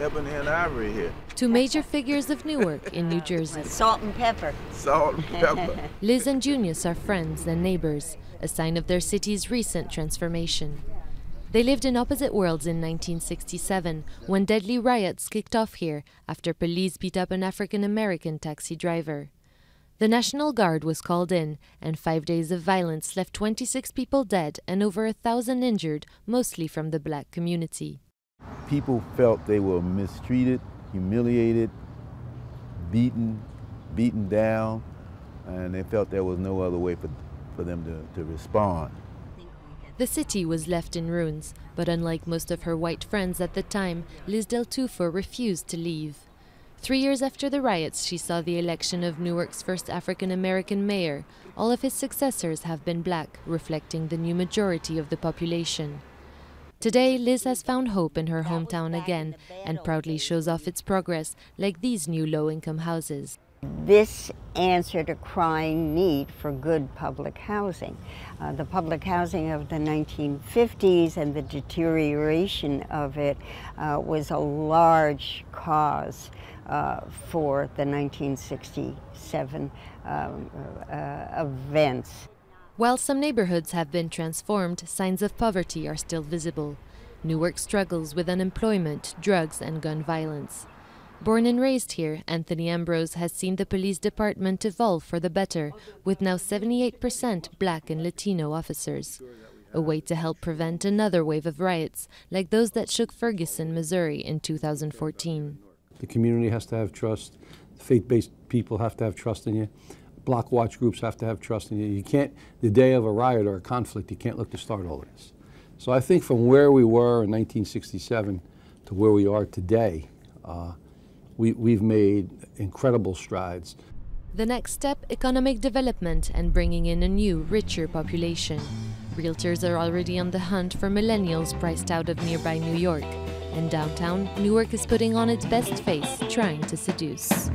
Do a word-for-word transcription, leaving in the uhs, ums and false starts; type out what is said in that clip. ebony and ivory here. Two major figures of Newark in New Jersey. Salt and pepper. Salt and pepper. Liz and Junius are friends and neighbors, a sign of their city's recent transformation. They lived in opposite worlds in nineteen sixty-seven, when deadly riots kicked off here after police beat up an African-American taxi driver. The National Guard was called in, and five days of violence left twenty-six people dead and over a thousand injured, mostly from the black community. People felt they were mistreated, humiliated, beaten, beaten down, and they felt there was no other way for, for them to, to respond. The city was left in ruins, but unlike most of her white friends at the time, Liz Del Tufo refused to leave. Three years after the riots, she saw the election of Newark's first African-American mayor. All of his successors have been black, reflecting the new majority of the population. Today, Liz has found hope in her hometown again and proudly shows off its progress, like these new low-income houses. This answered a crying need for good public housing. Uh, the public housing of the nineteen fifties and the deterioration of it uh, was a large cause uh, for the nineteen sixty-seven um, uh, events. While some neighborhoods have been transformed, signs of poverty are still visible. Newark struggles with unemployment, drugs, and gun violence. Born and raised here, Anthony Ambrose has seen the police department evolve for the better, with now seventy-eight percent black and Latino officers. A way to help prevent another wave of riots, like those that shook Ferguson, Missouri in two thousand fourteen. The community has to have trust. Faith-based people have to have trust in you. Block watch groups have to have trust in you. You can't, the day of a riot or a conflict, you can't look to start all this. So I think from where we were in nineteen sixty-seven to where we are today, uh, We, we've made incredible strides. The next step, economic development and bringing in a new, richer population. Realtors are already on the hunt for millennials priced out of nearby New York. And downtown, Newark is putting on its best face, trying to seduce.